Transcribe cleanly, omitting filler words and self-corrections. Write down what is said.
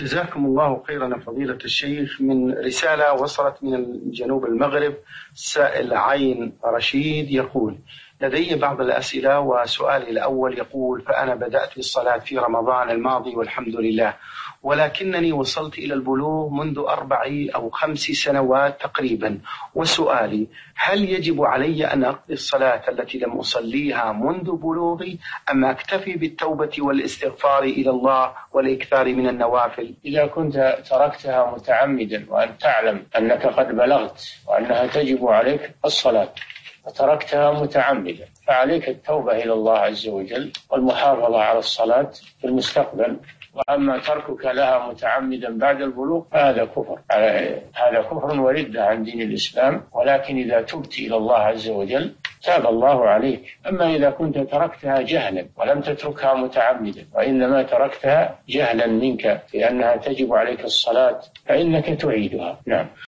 جزاكم الله خيرا فضيلة الشيخ. من رسالة وصلت من جنوب المغرب، سائل عين رشيد يقول: لدي بعض الأسئلة، وسؤالي الأول يقول: فأنا بدأت الصلاة في رمضان الماضي والحمد لله، ولكنني وصلت إلى البلوغ منذ 4 أو 5 سنوات تقريبا، وسؤالي: هل يجب علي أن أقضي الصلاة التي لم أصليها منذ بلوغي، أم أكتفي بالتوبة والاستغفار إلى الله والإكثار من النوافل؟ إذا كنت تركتها متعمدا وأن تعلم أنك قد بلغت وأنها تجب عليك الصلاة وتركتها متعمدا، فعليك التوبة إلى الله عز وجل والمحافظة على الصلاة في المستقبل. وأما تركك لها متعمدا بعد البلوغ فهذا كفر، هذا كفر وردة عن دين الإسلام. ولكن إذا تبت إلى الله عز وجل تاب الله عليك. أما إذا كنت تركتها جهلا ولم تتركها متعمدا، وإنما تركتها جهلا منك لأنها تجب عليك الصلاة، فإنك تعيدها. نعم.